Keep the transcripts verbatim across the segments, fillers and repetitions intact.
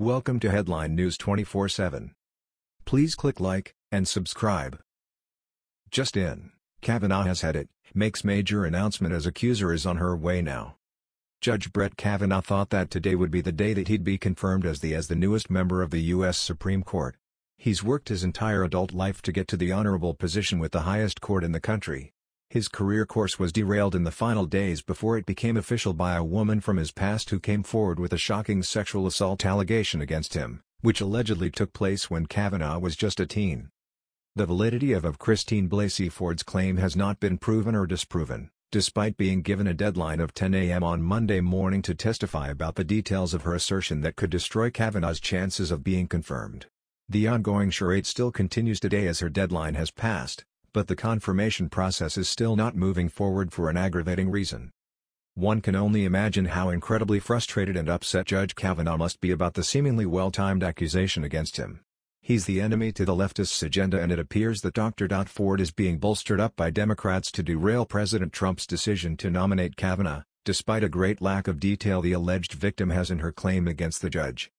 Welcome to Headline News twenty-four seven. Please click like and subscribe. Just in, Kavanaugh has had it, makes major announcement as accuser is on her way now. Judge Brett Kavanaugh thought that today would be the day that he'd be confirmed as the as the newest member of the U S Supreme Court. He's worked his entire adult life to get to the honorable position with the highest court in the country. His career course was derailed in the final days before it became official by a woman from his past who came forward with a shocking sexual assault allegation against him, which allegedly took place when Kavanaugh was just a teen. The validity of, of Christine Blasey Ford's claim has not been proven or disproven, despite being given a deadline of ten a m on Monday morning to testify about the details of her assertion that could destroy Kavanaugh's chances of being confirmed. The ongoing charade still continues today as her deadline has passed, but the confirmation process is still not moving forward for an aggravating reason. One can only imagine how incredibly frustrated and upset Judge Kavanaugh must be about the seemingly well-timed accusation against him. He's the enemy to the leftists' agenda, and it appears that Doctor Ford is being bolstered up by Democrats to derail President Trump's decision to nominate Kavanaugh, despite a great lack of detail the alleged victim has in her claim against the judge.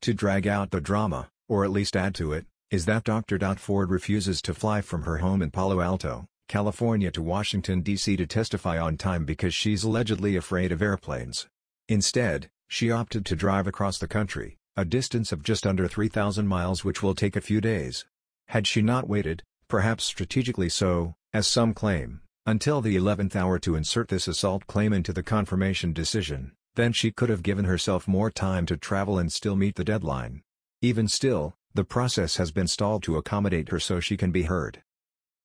To drag out the drama, or at least add to it, is that Doctor Ford refuses to fly from her home in Palo Alto, California to Washington, D C to testify on time because she's allegedly afraid of airplanes. Instead, she opted to drive across the country, a distance of just under three thousand miles, which will take a few days. Had she not waited, perhaps strategically so, as some claim, until the eleventh hour to insert this assault claim into the confirmation decision, then she could have given herself more time to travel and still meet the deadline. Even still, the process has been stalled to accommodate her so she can be heard.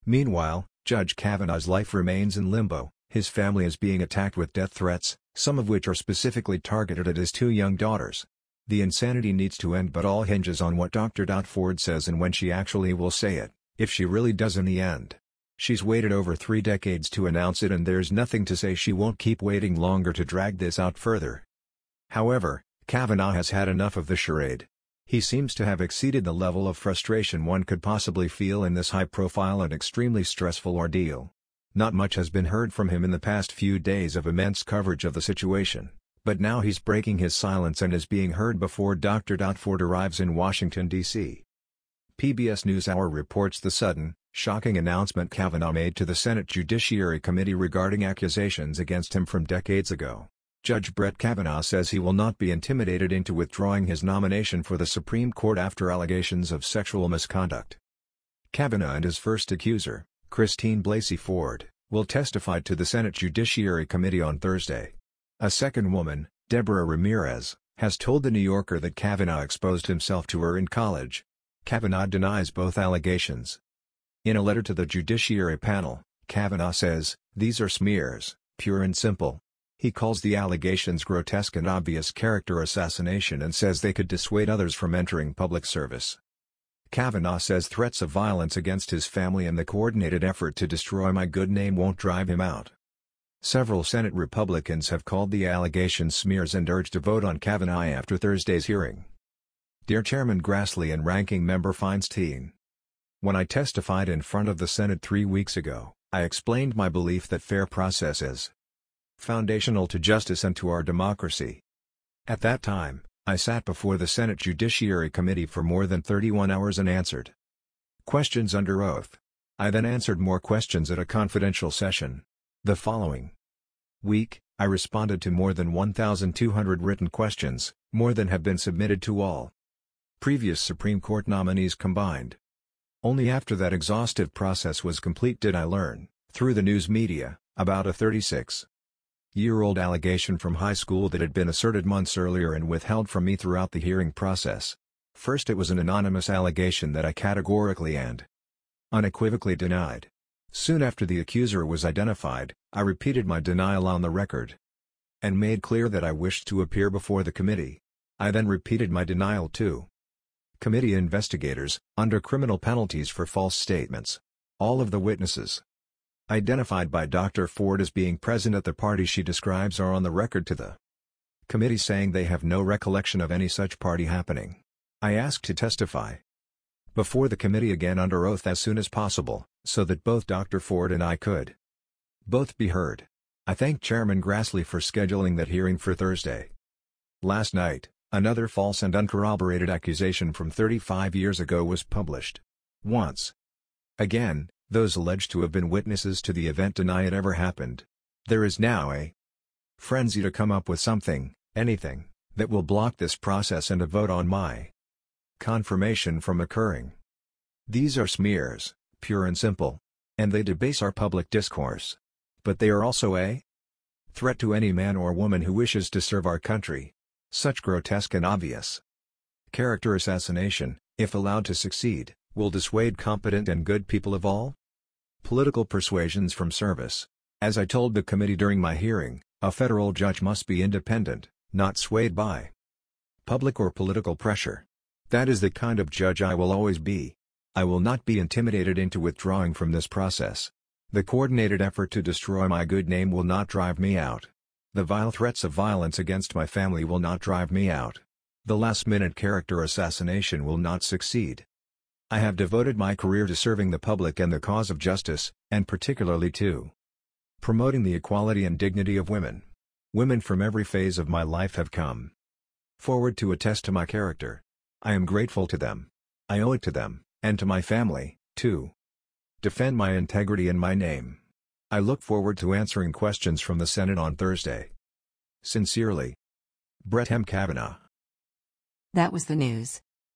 Meanwhile, Judge Kavanaugh's life remains in limbo. His family is being attacked with death threats, some of which are specifically targeted at his two young daughters. The insanity needs to end, but all hinges on what Doctor Ford says and when she actually will say it, if she really does in the end. She's waited over three decades to announce it, and there's nothing to say she won't keep waiting longer to drag this out further. However, Kavanaugh has had enough of the charade. He seems to have exceeded the level of frustration one could possibly feel in this high-profile and extremely stressful ordeal. Not much has been heard from him in the past few days of immense coverage of the situation, but now he's breaking his silence and is being heard before Doctor Ford arrives in Washington, D C P B S NewsHour reports the sudden, shocking announcement Kavanaugh made to the Senate Judiciary Committee regarding accusations against him from decades ago. Judge Brett Kavanaugh says he will not be intimidated into withdrawing his nomination for the Supreme Court after allegations of sexual misconduct. Kavanaugh and his first accuser, Christine Blasey Ford, will testify to the Senate Judiciary Committee on Thursday. A second woman, Deborah Ramirez, has told The New Yorker that Kavanaugh exposed himself to her in college. Kavanaugh denies both allegations. In a letter to the Judiciary Panel, Kavanaugh says, "These are smears, pure and simple." He calls the allegations grotesque and obvious character assassination and says they could dissuade others from entering public service. Kavanaugh says threats of violence against his family and the coordinated effort to destroy my good name won't drive him out. Several Senate Republicans have called the allegations smears and urged a vote on Kavanaugh after Thursday's hearing. Dear Chairman Grassley and Ranking Member Feinstein, when I testified in front of the Senate three weeks ago, I explained my belief that fair process is foundational to justice and to our democracy. At that time, I sat before the Senate Judiciary Committee for more than thirty-one hours and answered questions under oath. I then answered more questions at a confidential session. The following week, I responded to more than one thousand two hundred written questions, more than have been submitted to all previous Supreme Court nominees combined. Only after that exhaustive process was complete did I learn, through the news media, about a thirty-six year old allegation from high school that had been asserted months earlier and withheld from me throughout the hearing process. First, it was an anonymous allegation that I categorically and unequivocally denied. Soon after the accuser was identified, I repeated my denial on the record and made clear that I wished to appear before the committee. I then repeated my denial to committee investigators, under criminal penalties for false statements. All of the witnesses identified by Doctor Ford as being present at the party she describes are on the record to the committee saying they have no recollection of any such party happening. I asked to testify before the committee again under oath as soon as possible, so that both Doctor Ford and I could both be heard. I thank Chairman Grassley for scheduling that hearing for Thursday. Last night, Another false and uncorroborated accusation from thirty-five years ago was published. Once again, those alleged to have been witnesses to the event deny it ever happened. There is now a frenzy to come up with something, anything, that will block this process and a vote on my confirmation from occurring. These are smears, pure and simple, and they debase our public discourse. But they are also a threat to any man or woman who wishes to serve our country. Such grotesque and obvious character assassination, if allowed to succeed, will dissuade competent and good people of all political persuasions from service. As I told the committee during my hearing, a federal judge must be independent, not swayed by public or political pressure. That is the kind of judge I will always be. I will not be intimidated into withdrawing from this process. The coordinated effort to destroy my good name will not drive me out. The vile threats of violence against my family will not drive me out. The last-minute character assassination will not succeed. I have devoted my career to serving the public and the cause of justice, and particularly to promoting the equality and dignity of women. Women from every phase of my life have come forward to attest to my character. I am grateful to them. I owe it to them, and to my family, to defend my integrity and my name. I look forward to answering questions from the Senate on Thursday. Sincerely, Brett M. Kavanaugh. That was the news.